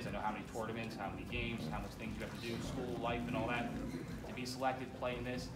is. I know how many tournaments, how many games, how much things you have to do, school, life, and all that to be selected playing this.